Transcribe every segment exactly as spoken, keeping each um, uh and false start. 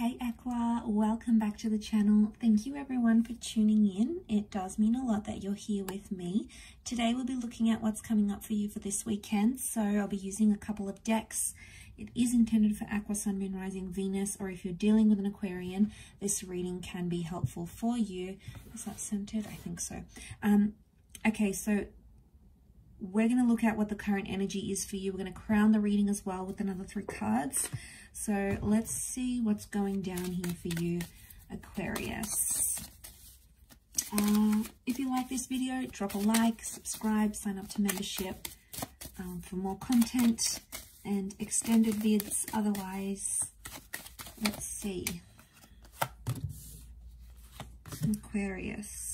Hey Aqua, welcome back to the channel. Thank you everyone for tuning in. It does mean a lot that you're here with me. Today we'll be looking at what's coming up for you for this weekend. So I'll be using a couple of decks. It is intended for Aqua, Sun, Moon, Rising, Venus, or if you're dealing with an Aquarian, this reading can be helpful for you. Is that centered? I think so. Um, okay, so we're going to look at what the current energy is for you. We're going to crown the reading as well with another three cards. So let's see what's going down here for you, Aquarius. Uh, if you like this video, drop a like, subscribe, sign up to membership um, for more content and extended vids. Otherwise, let's see. Aquarius.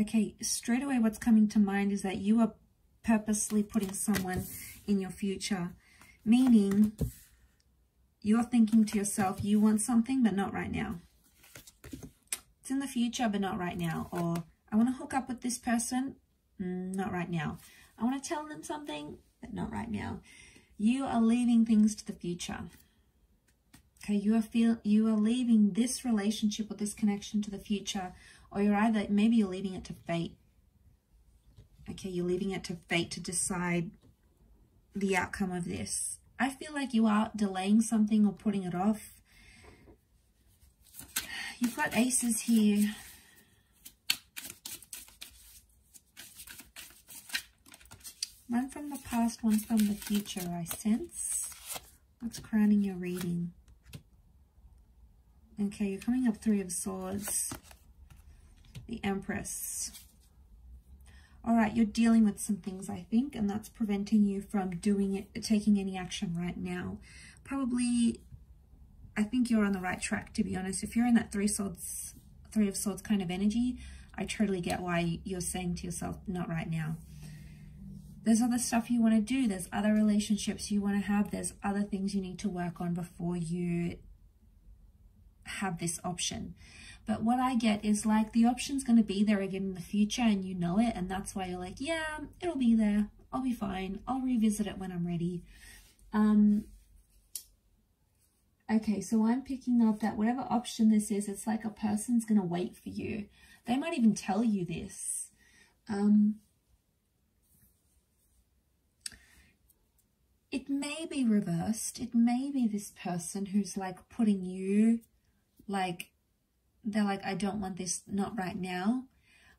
Okay, straight away what's coming to mind is that you are purposely putting someone in your future, meaning you're thinking to yourself, you want something, but not right now. It's in the future, but not right now. Or I want to hook up with this person, not right now. I want to tell them something, but not right now. You are leaving things to the future. Okay, you are feel you are leaving this relationship or this connection to the future. Or you're either, maybe you're leaving it to fate. Okay, you're leaving it to fate to decide the outcome of this. I feel like you are delaying something or putting it off. You've got aces here. One from the past, one from the future, I sense. What's crowning your reading? Okay, you're coming up three of swords. The Empress. All right, you're dealing with some things, I think, and that's preventing you from doing it, taking any action right now. Probably, I think you're on the right track, to be honest. If you're in that three swords, three of swords kind of energy, I totally get why you're saying to yourself, not right now. There's other stuff you want to do. There's other relationships you want to have. There's other things you need to work on before you have this option. But what I get is like the option's going to be there again in the future and you know it. And that's why you're like, yeah, it'll be there. I'll be fine. I'll revisit it when I'm ready. Um, okay, so I'm picking up that whatever option this is, it's like a person's going to wait for you. They might even tell you this. Um, it may be reversed. It may be this person who's like putting you like... They're like, I don't want this, not right now.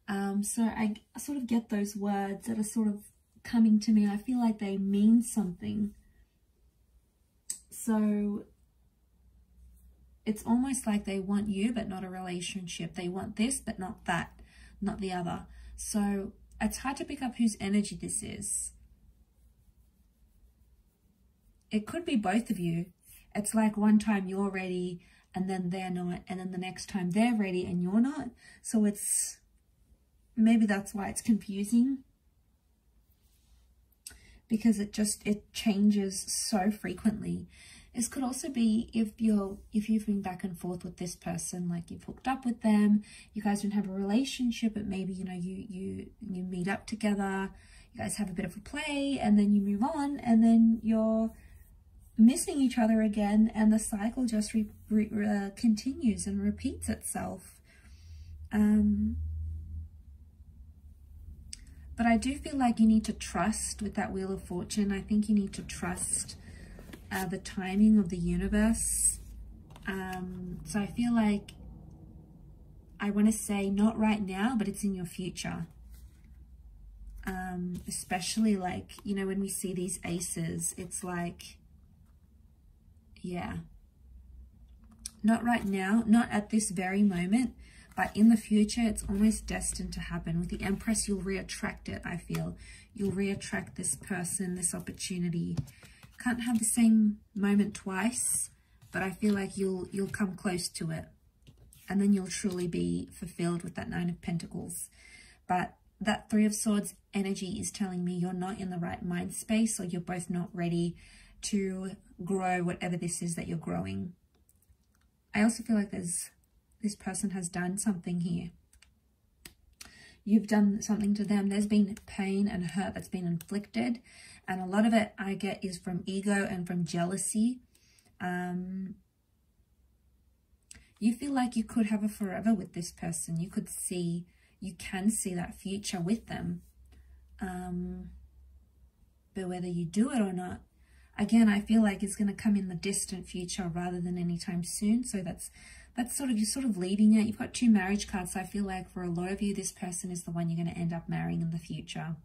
Um, so I, I sort of get those words that are sort of coming to me. I feel like they mean something. So it's almost like they want you, but not a relationship. They want this, but not that, not the other. So it's hard to pick up whose energy this is. It could be both of you. It's like one time you're ready, and then they're not, and then the next time they're ready and you're not. So it's, maybe that's why it's confusing, because it just, it changes so frequently. This could also be if you're, if you've been back and forth with this person, like you've hooked up with them, you guys don't have a relationship, but maybe, you know, you, you, you meet up together, you guys have a bit of a play, and then you move on, and then you're missing each other again, and the cycle just re re uh, continues and repeats itself. Um, but I do feel like you need to trust with that Wheel of Fortune. I think you need to trust uh, the timing of the universe. Um, so I feel like I want to say not right now, but it's in your future. Um, especially like, you know, when we see these aces, it's like, yeah, not right now, not at this very moment, but in the future, it's almost destined to happen. With the Empress, you'll reattract it, I feel. You'll reattract this person, this opportunity. Can't have the same moment twice, but I feel like you'll you'll come close to it. And then you'll truly be fulfilled with that Nine of Pentacles. But that Three of Swords energy is telling me you're not in the right mind space, or you're both not ready to grow whatever this is that you're growing. I also feel like there's, this person has done something here. you've done something to them. There's been pain and hurt that's been inflicted. And a lot of it I get is from ego and from jealousy. Um, you feel like you could have a forever with this person. You could see, you can see that future with them. Um, but whether you do it or not, again, I feel like it's going to come in the distant future rather than anytime soon. So that's that's sort of, you're sort of leading it. You've got two marriage cards. So I feel like for a lot of you, this person is the one you're going to end up marrying in the future.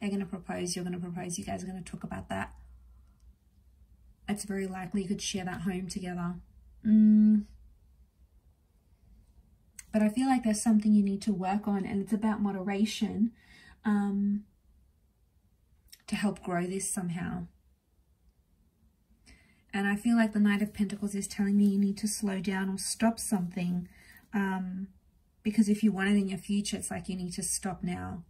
They're going to propose. You're going to propose. You guys are going to talk about that. It's very likely you could share that home together. Mm. But I feel like there's something you need to work on, and it's about moderation um, to help grow this somehow. And I feel like the Knight of Pentacles is telling me you need to slow down or stop something. Um, because if you want it in your future, it's like you need to stop now.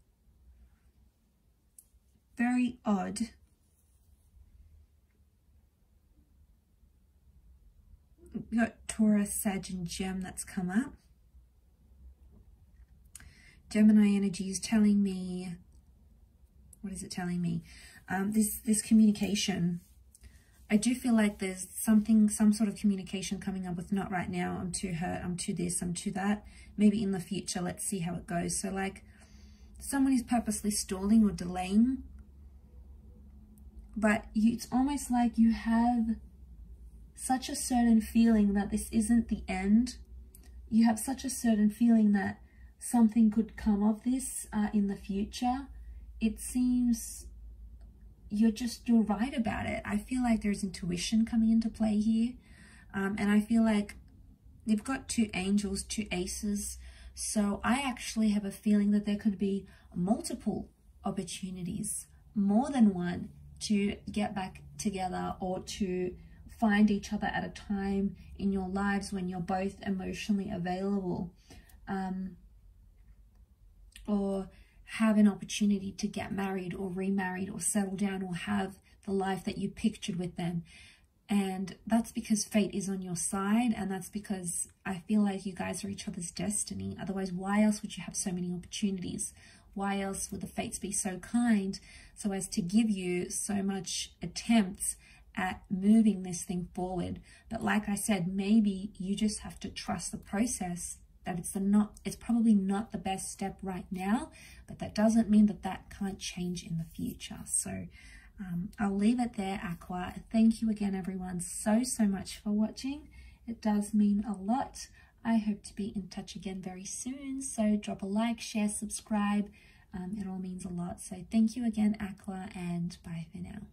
Very odd. We've got Taurus, Sag and Gem that's come up. Gemini energy is telling me, what is it telling me? Um, this, this communication. I do feel like there's something, some sort of communication coming up with not right now, I'm too hurt, I'm too this, I'm too that. Maybe in the future, let's see how it goes. So like someone is purposely stalling or delaying, but you, it's almost like you have such a certain feeling that this isn't the end. You have such a certain feeling that something could come of this uh, in the future. It seems you're just, you're right about it. I feel like there's intuition coming into play here. Um, and I feel like they've got two angels, two aces. So I actually have a feeling that there could be multiple opportunities, more than one, to get back together or to find each other at a time in your lives when you're both emotionally available. Um, or have an opportunity to get married or remarried or settle down or have the life that you pictured with them. And that's because fate is on your side, and that's because I feel like you guys are each other's destiny. Otherwise, why else would you have so many opportunities? Why else would the fates be so kind so as to give you so much attempts at moving this thing forward? But like I said, maybe you just have to trust the process. That it's the not, it's probably not the best step right now, but that doesn't mean that that can't change in the future. So um, I'll leave it there, Aqua. Thank you again, everyone, so, so much for watching. It does mean a lot. I hope to be in touch again very soon. So drop a like, share, subscribe. Um, it all means a lot. So thank you again, Aqua, and bye for now.